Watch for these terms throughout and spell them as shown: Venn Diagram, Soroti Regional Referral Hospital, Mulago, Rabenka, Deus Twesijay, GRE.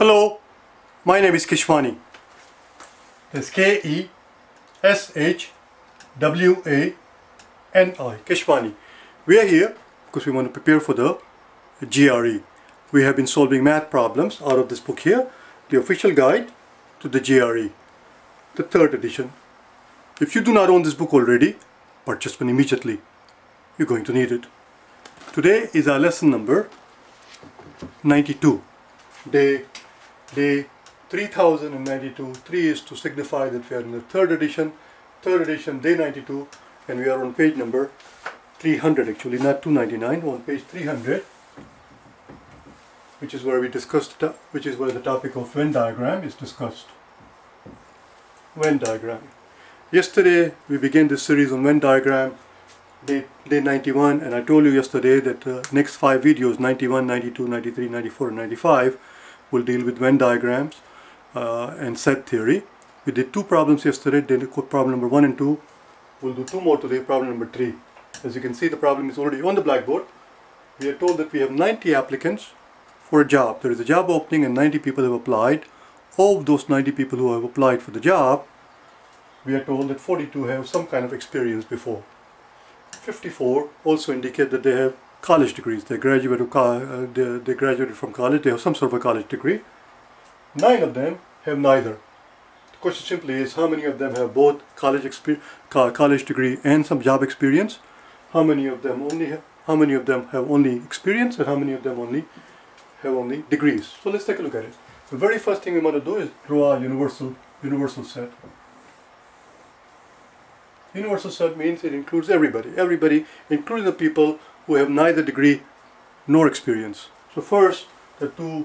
Hello, my name is Keshwani. That's K-E-S-H-W-A-N-I, Keshwani. We are here because we want to prepare for the GRE. We have been solving math problems out of this book here, the official guide to the GRE, the third edition. If you do not own this book already, purchase one immediately. You're going to need it. Today is our lesson number 92. Day 3092. 3 is to signify that we are in the third edition, day 92, and we are on page number 300, actually not 299, on page 300, which is where we discussed, which is where the topic of Venn diagram is discussed. Venn diagram. Yesterday we began this series on Venn diagram, day 91, and I told you yesterday that next 5 videos, 91, 92, 93, 94, and 95, will deal with Venn diagrams and set theory. We did 2 problems yesterday, did problem number 1 and 2. We'll do 2 more today, problem number 3. As you can see, the problem is already on the blackboard. We are told that we have 90 applicants for a job. There is a job opening and 90 people have applied. Of those 90 people who have applied for the job, we are told that 42 have some kind of experience before. 54 also indicate that they have college degrees. They graduated from college. They have some sort of a college degree. 9 of them have neither. The question simply is, how many of them have both college degree and some job experience? How many of them have only experience, and how many of them have only degrees? So let's take a look at it. The very first thing we want to do is draw a universal set. Universal set means it includes everybody. Everybody, including the people who have neither degree nor experience. So first, the two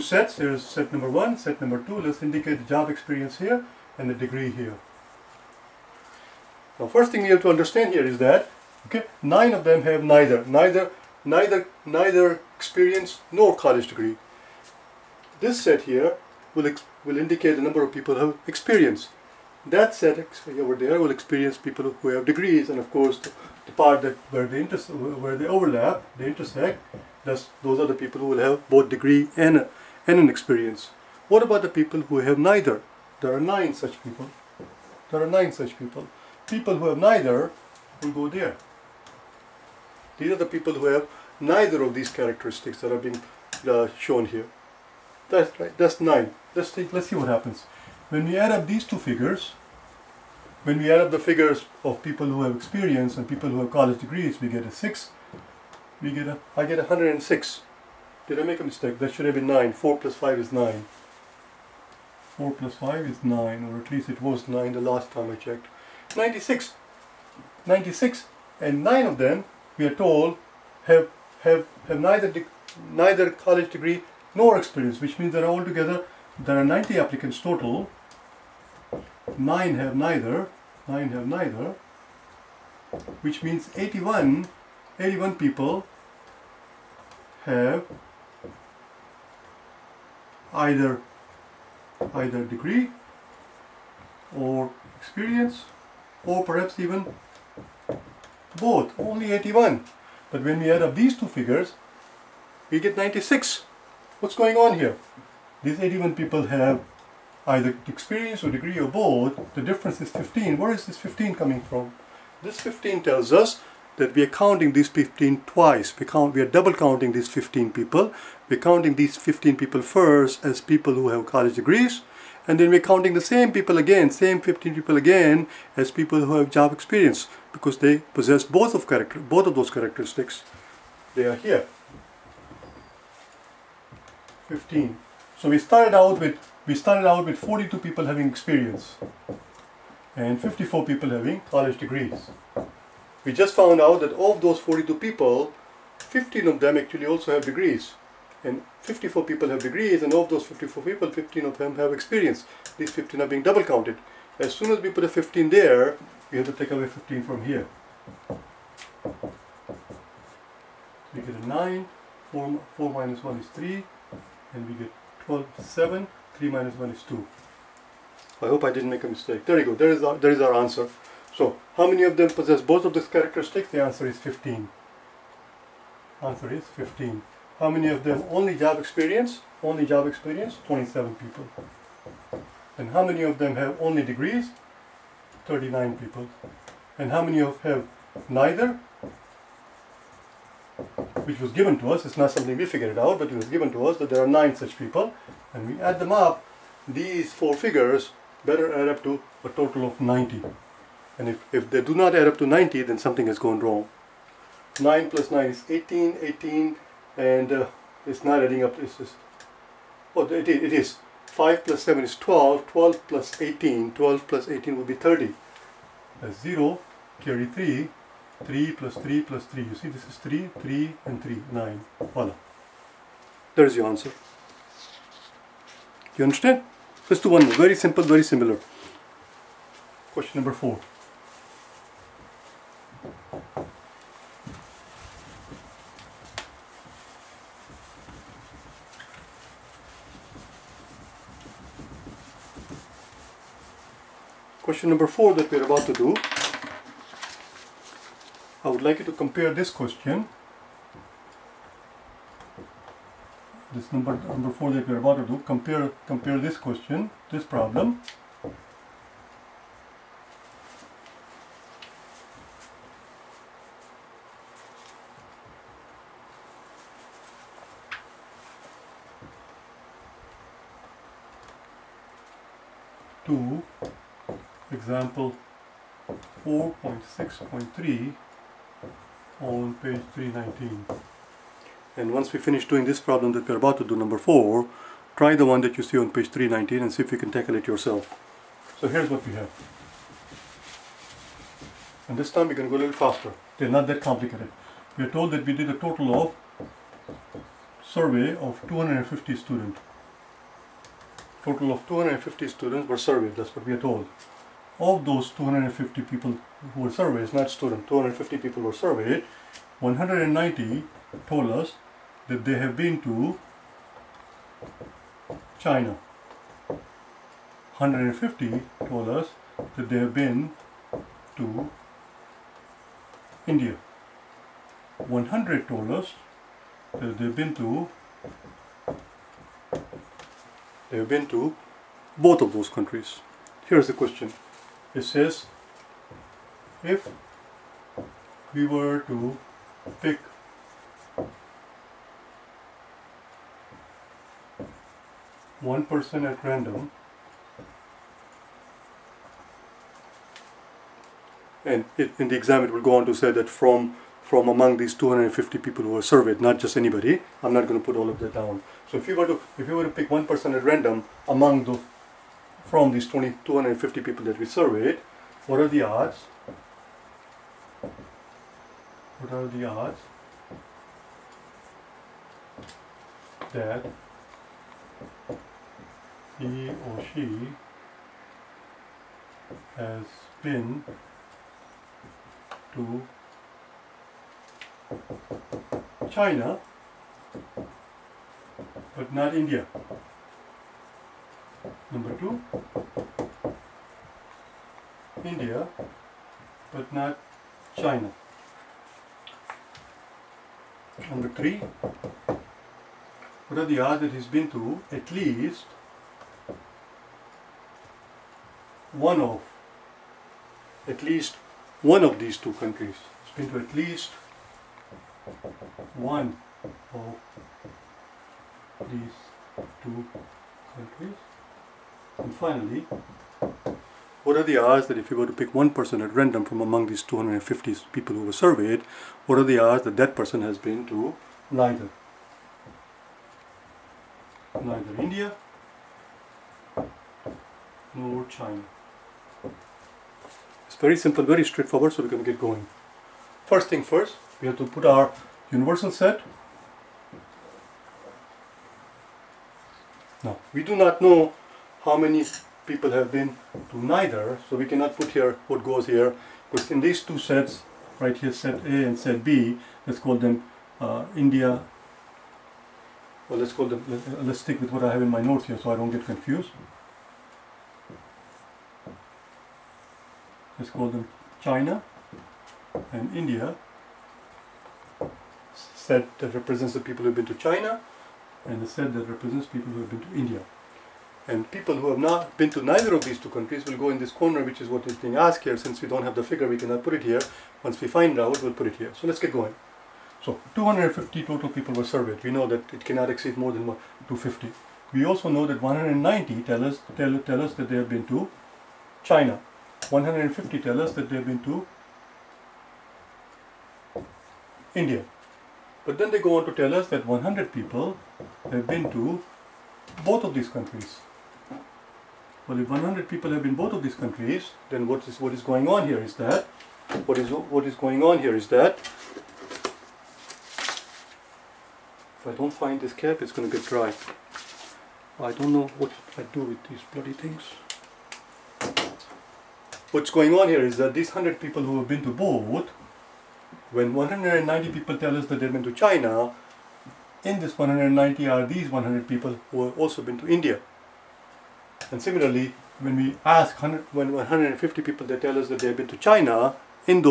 sets. There is set number 1, set number 2. Let's indicate the job experience here and the degree here. Now, first thing we have to understand here is that, okay, 9 of them have neither experience nor college degree. This set here will indicate the number of people who have experience. That set over there will experience people who have degrees, and of course the part that where they overlap, they intersect, those are the people who will have both degree and an experience. What about the people who have neither? There are 9 such people. People who have neither will go there. These are the people who have neither of these characteristics that are being shown here. That's right. That's 9. Let's see what happens. When we add up these 2 figures, when we add up the figures of people who have experience and people who have college degrees, we get a 6. I get 106. Did I make a mistake? That should have been 9. 4 plus 5 is 9. 4 plus 5 is 9, or at least it was 9 the last time I checked. 96. 96, and 9 of them, we are told, have neither college degree nor experience, which means that altogether there are 90 applicants total. 9 have neither, which means 81 people have either degree or experience, or perhaps even both. Only 81. But when we add up these 2 figures, we get 96. What's going on here? These 81 people have either experience or degree or both. The difference is 15. Where is this 15 coming from? This 15 tells us that we are counting these 15 twice. We are double counting these 15 people. We are counting these 15 people first as people who have college degrees, and then we are counting the same people again, same 15 people again, as people who have job experience, because they possess both of those characteristics. They are here. 15. So we started out with 42 people having experience and 54 people having college degrees. We just found out that of those 42 people, 15 of them actually also have degrees, and 54 people have degrees, and of those 54 people, 15 of them have experience. These 15 are being double counted. As soon as we put a 15 there, we have to take away 15 from here. We get a 9, 4 minus 1 is 3, and we get 12, 7, 3 minus 1 is 2. I hope I didn't make a mistake. There you go. There is our answer. So, how many of them possess both of these characteristics? The answer is 15. How many of them only job experience? Only job experience, 27 people. And how many of them have only degrees? 39 people. And how many of have neither? Which was given to us, it's not something we figured out, but it was given to us that there are 9 such people. And we add them up, these 4 figures better add up to a total of 90. And if they do not add up to 90, then something has gone wrong. 9 plus 9 is 18, 18, and it's not adding up, it's just, oh, it is. 5 plus 7 is 12, 12 plus 18, 12 plus 18 will be 30. That's 0, carry 3, 3 plus 3 plus 3, you see this is 3, 3 and 3, 9, voila. There's your answer. You understand? Let's do one more, very simple, very similar. Question number 4. Question number 4 that we're about to do, I would like you to compare this question, this number 4 that we're about to do, compare this question, this problem, to example 4.6.3 on page 319. And once we finish doing this problem that we are about to do, number 4, try the one that you see on page 319 and see if you can tackle it yourself. So here's what we have. And this time we're going to go a little faster. They're not that complicated. We are told that we did a total of survey of 250 students. Total of 250 students were surveyed, that's what we are told. Of those 250 people who were surveyed, not students, 250 people were surveyed, 190 told us that they have been to China. 150 told us that they have been to India. 100 told us that they've been to both of those countries. Here's the question. It says, if we were to pick one person at random and in the exam it will go on to say that from among these 250 people who are surveyed, not just anybody. I'm not going to put all of that down. So if you were to pick one person at random among from these 250 people that we surveyed, what are the odds? What are the odds that he or she has been to China, but not India? Number 2, India, but not China. Number 3, what are the odds that he's been to at least one of these two countries? He's been to at least one of these two countries. And finally, what are the odds that if you were to pick one person at random from among these 250 people who were surveyed, what are the odds that that person has been to neither India nor China? It's very simple, very straightforward, so we can get going. First thing first, we have to put our universal set. Now, we do not know how many people have been to neither, so we cannot put here what goes here, because in these two sets, right here, set A and set B, let's call them India, well, let's call them, let's stick with what I have in my notes here so I don't get confused. Let's call them China and India. set that represents the people who have been to China, and a set that represents people who have been to India. And people who have not been to neither of these two countries will go in this corner, which is what is being asked here. Since we don't have the figure, we cannot put it here. Once we find out, we'll put it here. So let's get going. So 250 total people were surveyed. We know that it cannot exceed more than 250. We also know that 190 tell us that they have been to China. 150 tell us that they have been to India. But then they go on to tell us that 100 people have been to both of these countries. Well, if 100 people have been both of these countries, then what is going on here is that what is going on here is that if I don't find this cap, it's going to get dry. I don't know what I do with these bloody things. What's going on here is that these 100 people who have been to both, when 190 people tell us that they've been to China, in this 190 are these 100 people who have also been to India. And similarly, when we ask 150 people, they tell us that they've been to China. In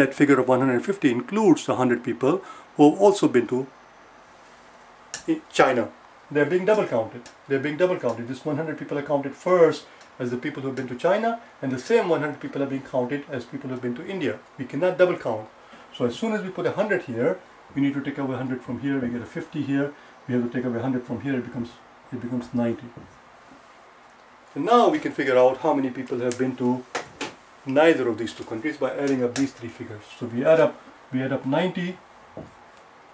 that figure of 150 includes 100 people who have also been to China. They're being double counted. They're being double counted. This 100 people are counted first as the people who have been to China, and the same 100 people are being counted as people who have been to India. We cannot double count. So as soon as we put 100 here, we need to take away 100 from here. We get a 50 here. We have to take away 100 from here. It becomes 90. And now we can figure out how many people have been to neither of these two countries by adding up these three figures. So we add up 90,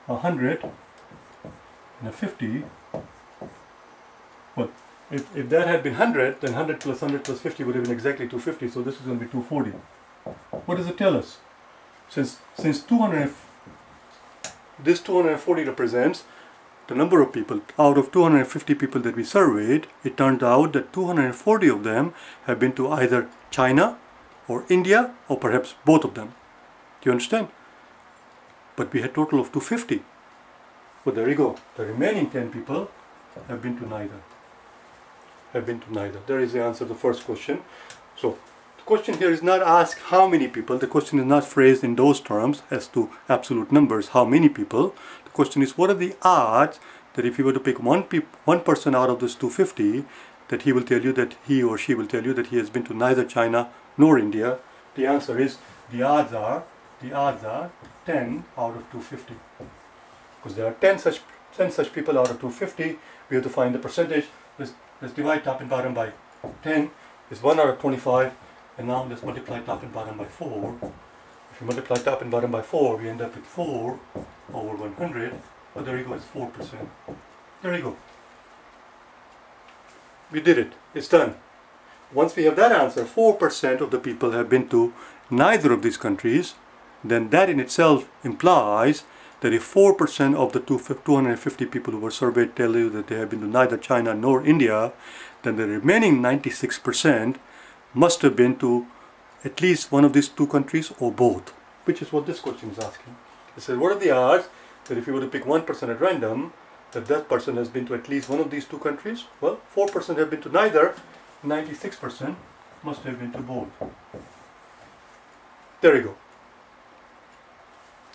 100, and a 50. Well, if that had been 100, then 100 plus 50 would have been exactly 250. So this is going to be 240. What does it tell us? Since 200, this 240 represents the number of people. Out of 250 people that we surveyed, it turned out that 240 of them have been to either China or India, or perhaps both of them. Do you understand? But we had a total of 250. Well, there you go. The remaining 10 people have been to neither. There is the answer to the first question. So the question here is not asked how many people. The question is not phrased in those terms as to absolute numbers, how many people. The question is, what are the odds that if you were to pick one person out of this 250, that he will tell you that he or she will tell you that he has been to neither China nor India? The answer is the odds are 10 out of 250. Because there are 10 such people out of 250. We have to find the percentage. Let's divide top and bottom by 10. It's 1 out of 25. And now let's multiply top and bottom by 4. If you multiply top and bottom by 4, we end up with 4 over 100. But there you go, it's 4%. There you go. We did it. It's done. Once we have that answer, 4% of the people have been to neither of these countries, then that in itself implies that if 4% of the 250 people who were surveyed tell you that they have been to neither China nor India, then the remaining 96% must have been to at least one of these two countries or both, which is what this question is asking. It says, what are the odds that if you were to pick one person at random, that that person has been to at least one of these two countries? Well, 4% have been to neither, 96% must have been to both. There you go.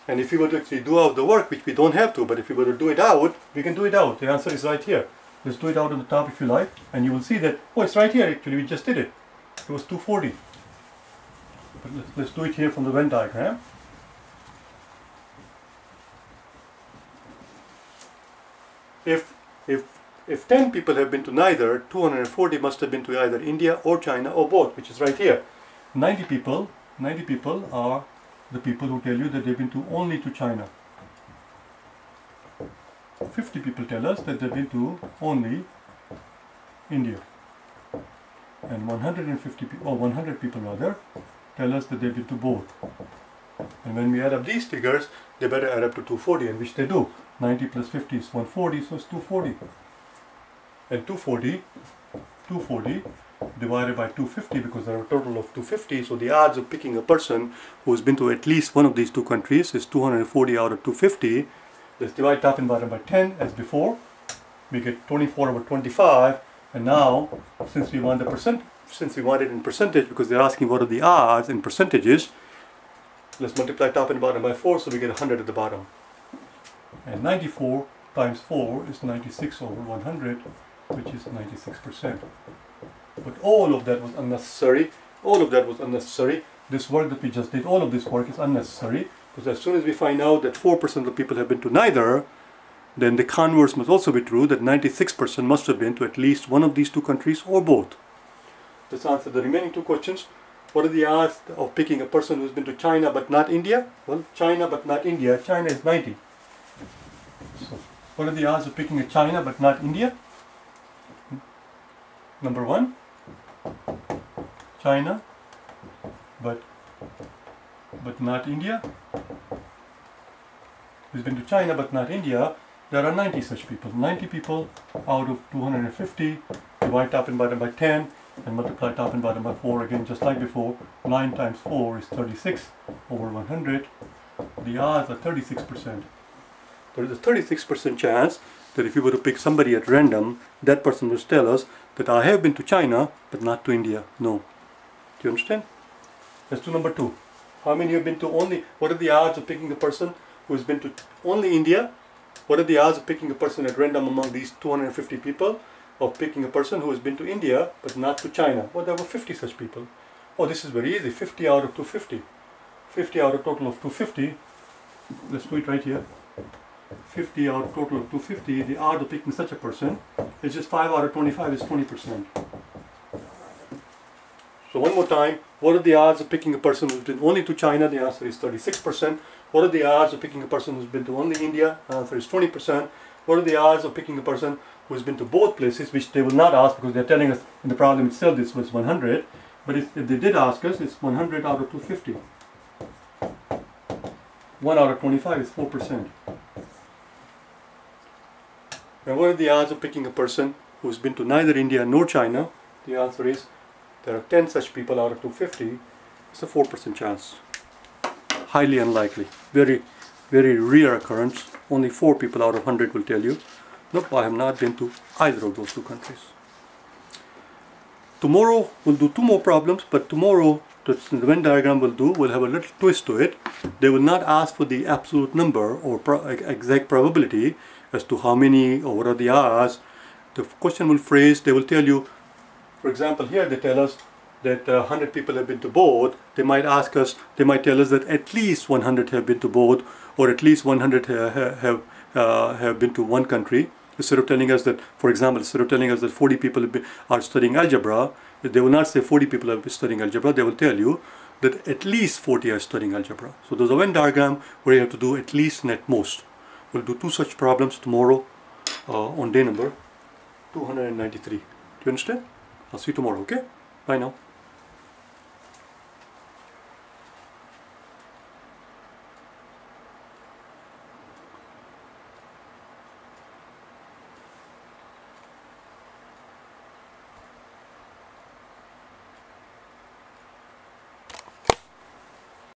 And if we were to actually do out the work, which we don't have to, but if we were to do it out, we can do it out. The answer is right here. Let's do it out on the top if you like, and you will see that, oh, it's right here actually, we just did it. It was 240. But let's do it here from the Venn diagram. If 10 people have been to neither, 240 must have been to either India or China or both, which is right here. 90 people are the people who tell you that they've been to only to China. 50 people tell us that they've been to only India. And 100 people tell us that they've been to both. And when we add up these figures, they better add up to 240, and which they do. 90 plus 50 is 140, so it's 240. And 240 divided by 250, because there are a total of 250, so the odds of picking a person who has been to at least one of these two countries is 240 out of 250. Let's divide top and bottom by 10 as before. We get 24 over 25, and now since we want it in percentage, because they're asking what are the odds in percentages, Let's multiply top and bottom by 4, so we get 100 at the bottom. And 94 times 4 is 96 over 100, which is 96%. But all of that was unnecessary. All of that was unnecessary. This work that we just did, all of this work is unnecessary. Because as soon as we find out that 4% of people have been to neither, then the converse must also be true, that 96% must have been to at least one of these two countries or both. Let's answer the remaining two questions. What are the odds of picking a person who's been to China but not India? Well, China but not India. China is 90. So, what are the odds of picking a China but not India? Number one, China but not India. Who's been to China but not India? There are 90 such people. 90 people out of 250. Divide top and bottom by 10 and multiply top and bottom by 4 again, just like before. 9 times 4 is 36 over 100. The odds are 36%. There is a 36% chance that if you were to pick somebody at random, that person would tell us that I have been to China but not to India. No. Do you understand? Let's do number 2. How many have been to only? What are the odds of picking a person who has been to only India? What are the odds of picking a person at random among these 250 people? Of picking a person who has been to India but not to China? Well, there were 50 such people. Oh, this is very easy. 50 out of 250. 50 out of total of 250. Let's do it right here. 50 out of total of 250. The odds of picking such a person is just 5 out of 25 is 20%. So one more time, what are the odds of picking a person who's been only to China? The answer is 36%. What are the odds of picking a person who's been to only India? The answer is 20%. What are the odds of picking a person who has been to both places, which they will not ask because they are telling us in the problem itself this was 100, but if they did ask us, it's 100 out of 250. 1 out of 25 is 4%. And what are the odds of picking a person who has been to neither India nor China? The answer is there are 10 such people out of 250. It's a 4% chance. Highly unlikely. Very, very rare occurrence. Only 4 people out of 100 will tell you, nope, I have not been to either of those two countries. Tomorrow we'll do 2 more problems, but tomorrow the Venn diagram will have a little twist to it. They will not ask for the absolute number or exact probability as to how many or what are the odds. The question will phrase, they will tell you, for example here they tell us that 100 people have been to both. They might ask us, they might tell us that at least 100 have been to both, or at least 100 have been to one country. Instead of telling us that, for example, instead of telling us that 40 people are studying algebra, they will not say 40 people are studying algebra. They will tell you that at least 40 are studying algebra. So there's a Venn diagram where you have to do at least and at most. We'll do 2 such problems tomorrow on day number 293. Do you understand? I'll see you tomorrow, okay? Bye now.